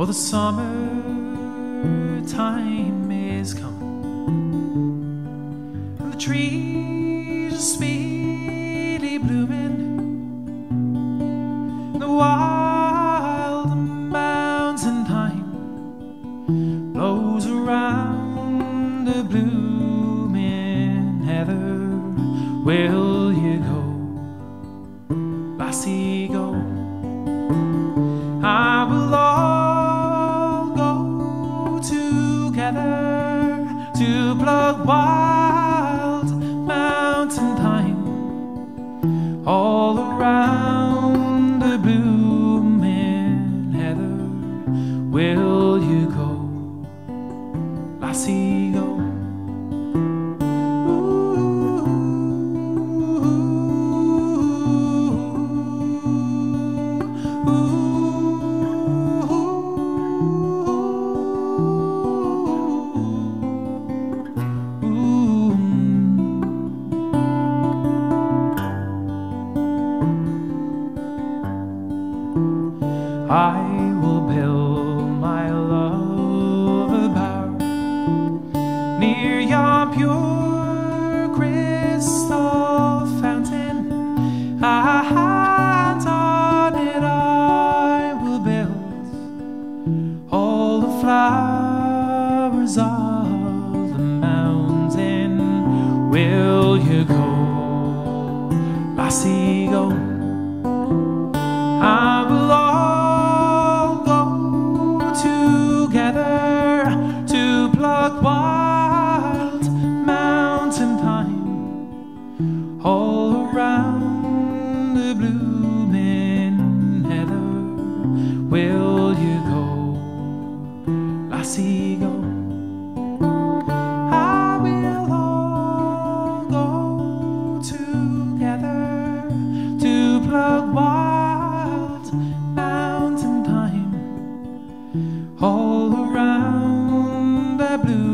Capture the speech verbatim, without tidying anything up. Oh, the summer time is come, and the trees are speedily blooming, and the wild mountain thyme blows around the blooming heather. Will you go, lassie, go? I will all go together to pluck wild mountain thyme all around the blooming heather. Will you go, lassie, go? I will build my love a bower near yon pure crystal fountain. A hat on it I will build all the flowers of the mountain. Will you go, lassie, go? I will all to pluck wild mountain thyme all around the blooming heather. Will you go, lassie, go? I will all go together to pluck wild mountain thyme all around the blue.